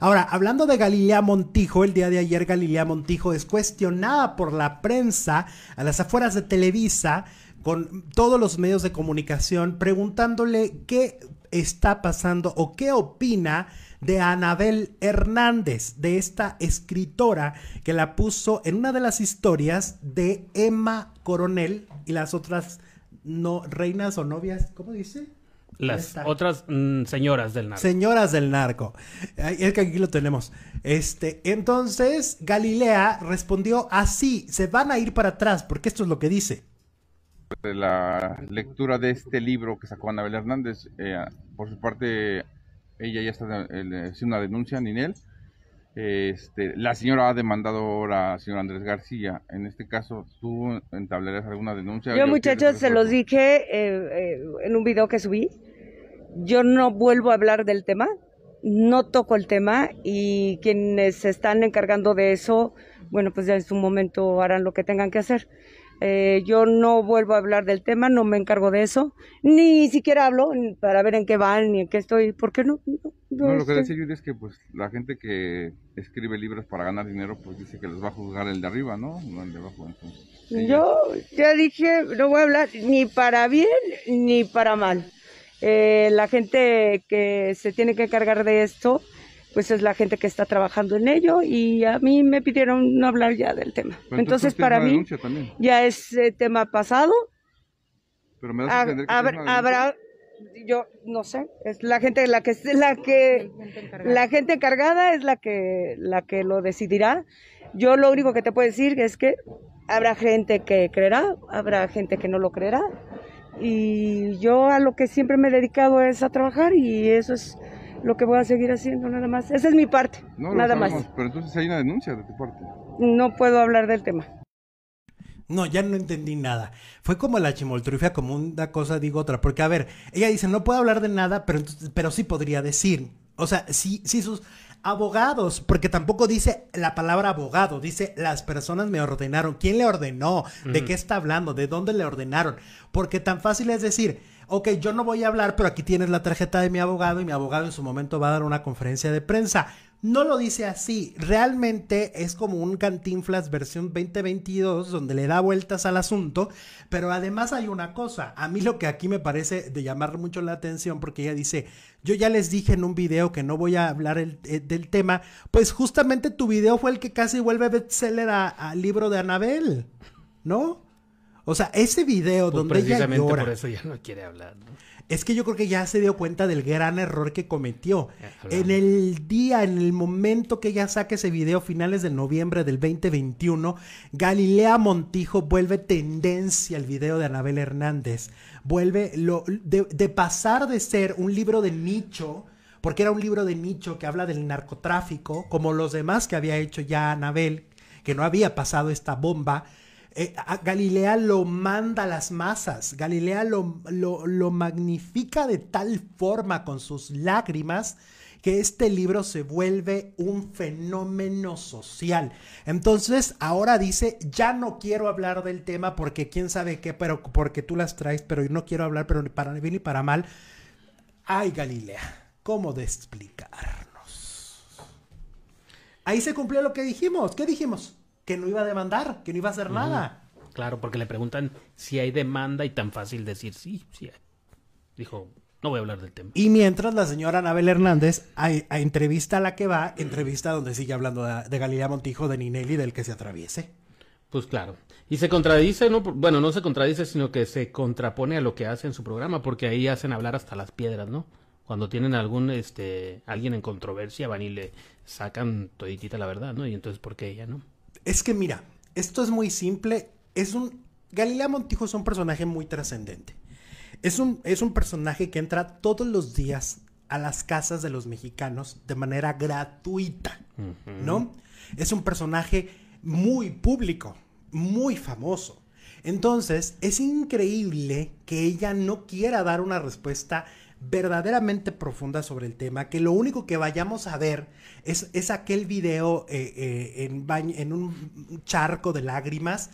Ahora, hablando de Galilea Montijo, el día de ayer Galilea Montijo es cuestionada por la prensa a las afueras de Televisa, con todos los medios de comunicación, preguntándole qué está pasando o qué opina de Anabel Hernández, de esta escritora que la puso en una de las historias de Emma Coronel y las otras no reinas o novias, ¿cómo dice? Las otras señoras del narco. Señoras del narco. Es que aquí lo tenemos. Entonces, Galilea respondió así: se van a ir para atrás, porque esto es lo que dice. De la lectura de este libro que sacó Anabel Hernández, por su parte, ella ya está haciendo una denuncia, Ninel. La señora ha demandado ahora al señor Andrés García. En este caso, ¿tú entablarás alguna denuncia? Yo, muchachos, se los dije en un video que subí. Yo no vuelvo a hablar del tema, no toco el tema, y quienes se están encargando de eso, bueno, pues ya en su momento harán lo que tengan que hacer. Yo no vuelvo a hablar del tema, no me encargo de eso, ni siquiera hablo para ver en qué van ni en qué estoy, ¿por qué no? No, lo que decía yo es que pues la gente que escribe libros para ganar dinero, pues dice que los va a juzgar el de arriba, ¿no? No el de abajo, entonces. Yo ya dije, no voy a hablar ni para bien ni para mal. La gente que se tiene que encargar de esto, pues es la gente que está trabajando en ello, y a mí me pidieron no hablar ya del tema. Pero entonces para mí ya es tema pasado. Pero me das a entender que habrá, yo no sé, es la gente la gente encargada es la que lo decidirá. Yo lo único que te puedo decir es que habrá gente que creerá, habrá gente que no lo creerá, y yo a lo que siempre me he dedicado es a trabajar, y eso es lo que voy a seguir haciendo, nada más. Esa es mi parte, no, nada sabemos, más. Pero entonces hay una denuncia de tu parte. No puedo hablar del tema. No, ya no entendí nada. Fue como la chimoltrufia, como una cosa digo otra. Porque, a ver, ella dice, no puedo hablar de nada, pero sí podría decir. O sea, sí sus abogados, porque tampoco dice la palabra abogado, dice las personas me ordenaron. ¿Quién le ordenó? ¿De qué está hablando? ¿De dónde le ordenaron? Porque tan fácil es decir, ok, yo no voy a hablar, pero aquí tienes la tarjeta de mi abogado, y mi abogado en su momento va a dar una conferencia de prensa. No lo dice así, realmente es como un Cantinflas versión 2022, donde le da vueltas al asunto. Pero además hay una cosa, a mí lo que aquí me parece de llamar mucho la atención, porque ella dice, yo ya les dije en un video que no voy a hablar del tema, pues justamente tu video fue el que casi vuelve bestseller al libro de Anabel, ¿no? O sea, ese video pues donde ella llora. Precisamente por eso ya no quiere hablar, ¿no? Es que yo creo que ya se dio cuenta del gran error que cometió. En el momento que ella saque ese video, finales de noviembre del 2021, Galilea Montijo vuelve tendencia al video de Anabel Hernández. Vuelve de pasar de ser un libro de nicho, porque era un libro de nicho que habla del narcotráfico, como los demás que había hecho ya Anabel, que no había pasado esta bomba. Galilea lo manda a las masas, Galilea lo magnifica de tal forma con sus lágrimas que este libro se vuelve un fenómeno social. Entonces ahora dice, ya no quiero hablar del tema porque quién sabe qué, pero porque tú las traes, pero yo no quiero hablar, pero para bien y para mal. Ay, Galilea, ¿cómo de explicarnos? Ahí se cumplió lo que dijimos. ¿Qué dijimos? Que no iba a demandar, que no iba a hacer nada. Claro, porque le preguntan si hay demanda y tan fácil decir sí hay. Dijo, no voy a hablar del tema. Y mientras la señora Anabel Hernández a entrevista a la que va, entrevista donde sigue hablando de Galilea Montijo, de Ninel y del que se atraviese. Pues claro. Y se contradice, ¿no? Bueno, no se contradice, sino que se contrapone a lo que hace en su programa, porque ahí hacen hablar hasta las piedras, ¿no? Cuando tienen algún, alguien en controversia, van y le sacan toditita la verdad, ¿no? Y entonces, ¿por qué ella, no? Es que mira, esto es muy simple, Galilea Montijo es un personaje muy trascendente, es un personaje que entra todos los días a las casas de los mexicanos de manera gratuita, ¿no? Es un personaje muy público, muy famoso. Entonces, es increíble que ella no quiera dar una respuesta verdaderamente profunda sobre el tema, que lo único que vayamos a ver es aquel video en un charco de lágrimas,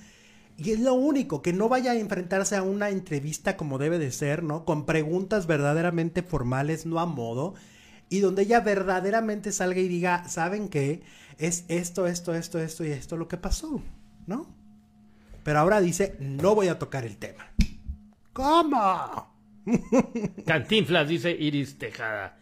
y es lo único, que no vaya a enfrentarse a una entrevista como debe de ser, ¿no? Con preguntas verdaderamente formales, no a modo, y donde ella verdaderamente salga y diga, ¿saben qué? Es esto, esto, esto, esto y esto lo que pasó, ¿no? Pero ahora dice, no voy a tocar el tema. ¿Cómo? Cantinflas, dice Iris Tejada.